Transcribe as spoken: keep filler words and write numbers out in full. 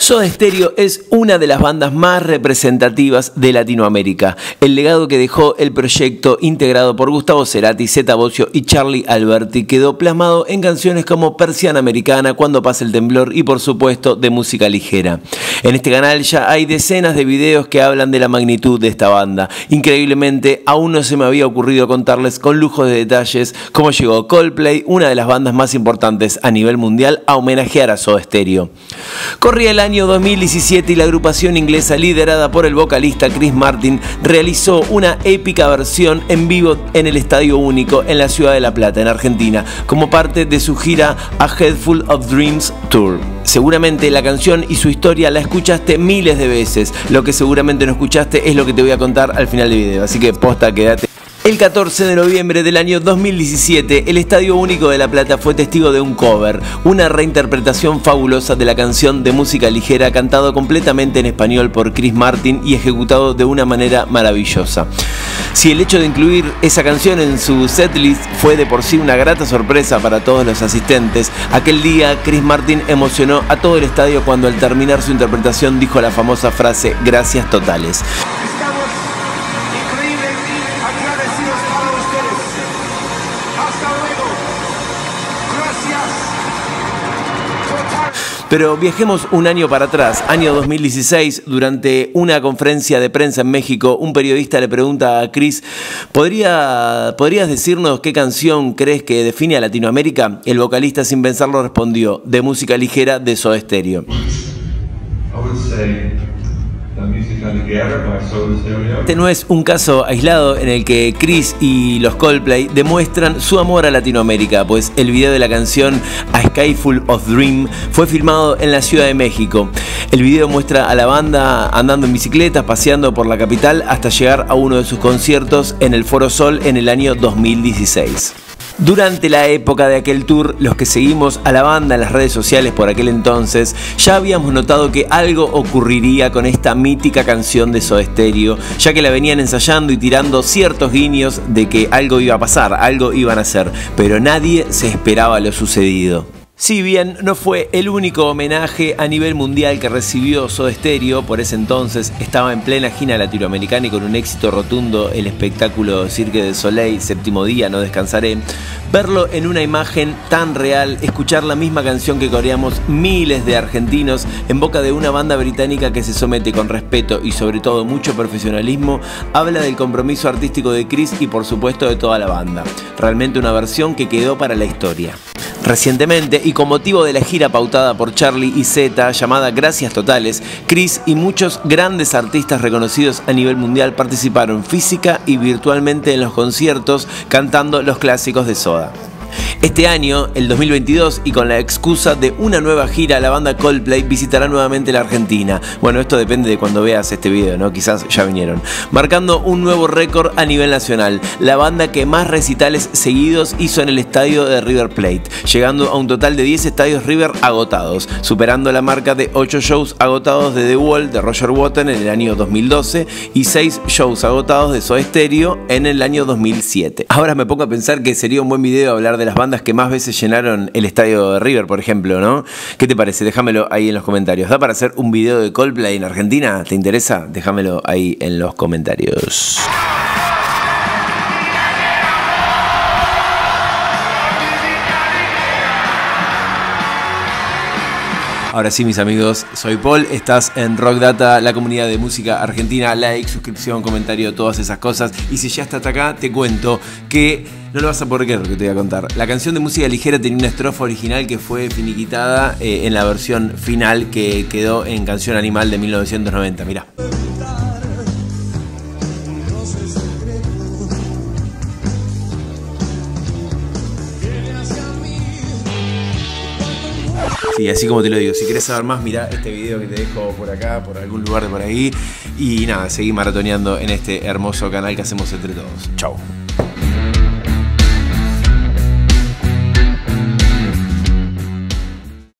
Soda Stereo es una de las bandas más representativas de Latinoamérica. El legado que dejó el proyecto integrado por Gustavo Cerati, Zeta Bocio y Charlie Alberti quedó plasmado en canciones como Persiana Americana, Cuando pasa el temblor y por supuesto de Música Ligera. En este canal ya hay decenas de videos que hablan de la magnitud de esta banda. Increíblemente aún no se me había ocurrido contarles con lujo de detalles cómo llegó Coldplay, una de las bandas más importantes a nivel mundial, a homenajear a Soda Stereo. Corría el año año dos mil diecisiete y la agrupación inglesa liderada por el vocalista Chris Martin realizó una épica versión en vivo en el Estadio Único en la ciudad de La Plata, en Argentina, como parte de su gira A Headful of Dreams Tour. Seguramente la canción y su historia la escuchaste miles de veces. Lo que seguramente no escuchaste es lo que te voy a contar al final del video, así que posta, quédate. El catorce de noviembre del año dos mil diecisiete, el Estadio Único de La Plata fue testigo de un cover, una reinterpretación fabulosa de la canción de Música Ligera, cantado completamente en español por Chris Martin y ejecutado de una manera maravillosa. Si el hecho de incluir esa canción en su setlist fue de por sí una grata sorpresa para todos los asistentes, aquel día Chris Martin emocionó a todo el estadio cuando al terminar su interpretación dijo la famosa frase "Gracias Totales". Pero viajemos un año para atrás, año dos mil dieciséis, durante una conferencia de prensa en México, un periodista le pregunta a Chris, ¿Podría, ¿podrías decirnos qué canción crees que define a Latinoamérica? El vocalista, sin pensarlo, respondió, de Música Ligera de Soda Stereo. Este no es un caso aislado en el que Chris y los Coldplay demuestran su amor a Latinoamérica, pues el video de la canción A Skyful of Dream fue filmado en la Ciudad de México. El video muestra a la banda andando en bicicletas, paseando por la capital hasta llegar a uno de sus conciertos en el Foro Sol en el año dos mil dieciséis. Durante la época de aquel tour, los que seguimos a la banda en las redes sociales por aquel entonces, ya habíamos notado que algo ocurriría con esta mítica canción de Soda Stereo, ya que la venían ensayando y tirando ciertos guiños de que algo iba a pasar, algo iban a hacer, pero nadie se esperaba lo sucedido. Si bien no fue el único homenaje a nivel mundial que recibió Soda Stereo, por ese entonces estaba en plena gira latinoamericana y con un éxito rotundo el espectáculo Cirque de Soleil, Séptimo Día, No Descansaré, verlo en una imagen tan real, escuchar la misma canción que coreamos miles de argentinos en boca de una banda británica que se somete con respeto y sobre todo mucho profesionalismo, habla del compromiso artístico de Chris y por supuesto de toda la banda. Realmente una versión que quedó para la historia. Recientemente, y con motivo de la gira pautada por Charlie y Zeta, llamada Gracias Totales, Chris y muchos grandes artistas reconocidos a nivel mundial participaron física y virtualmente en los conciertos cantando los clásicos de Soda. Este año, el dos mil veintidós, y con la excusa de una nueva gira, la banda Coldplay visitará nuevamente la Argentina. Bueno, esto depende de cuando veas este video, ¿no? Quizás ya vinieron. Marcando un nuevo récord a nivel nacional. La banda que más recitales seguidos hizo en el estadio de River Plate, llegando a un total de diez estadios River agotados, superando la marca de ocho shows agotados de The Wall de Roger Waters en el año dos mil doce y seis shows agotados de Soda Stereo en el año dos mil siete. Ahora me pongo a pensar que sería un buen video hablar de las bandas que más veces llenaron el estadio de River, por ejemplo, ¿no? ¿Qué te parece? Déjamelo ahí en los comentarios. ¿Da para hacer un video de Coldplay en Argentina? ¿Te interesa? Déjamelo ahí en los comentarios. Ahora sí, mis amigos, soy Paul, estás en Rock Data, la comunidad de música argentina, like, suscripción, comentario, todas esas cosas. Y si ya estás acá, te cuento que no lo vas a poder creer lo que te voy a contar. La canción de Música Ligera tenía una estrofa original que fue finiquitada eh, en la versión final que quedó en Canción Animal de mil novecientos noventa, mirá. Y así como te lo digo, si querés saber más, mirá este video que te dejo por acá, por algún lugar de por ahí. Y nada, seguí maratoneando en este hermoso canal que hacemos entre todos. Chau.